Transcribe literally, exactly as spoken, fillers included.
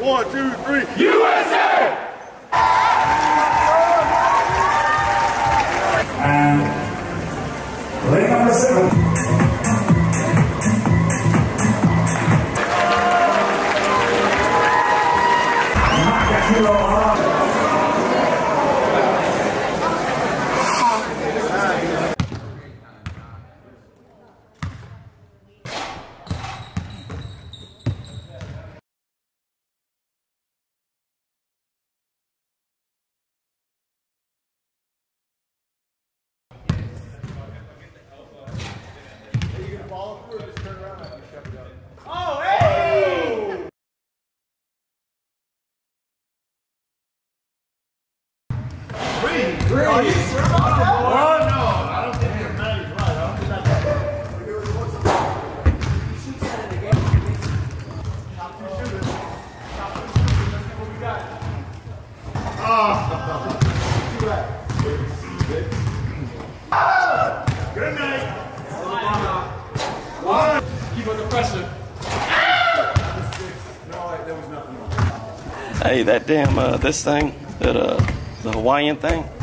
One, two, three. U S A! And lane number seven. Really? Oh, you sure about that? Oh, no, I don't think you're mad. He's right. I don't think that's right. You shoot that in the game. Top two shooters. Top two shooters. Let's see what we got. Oh. Too bad. Good night. One. Just keep under pressure. Ah! No, there was nothing wrong. Hey, that damn, uh, this thing, that, uh, the Hawaiian thing.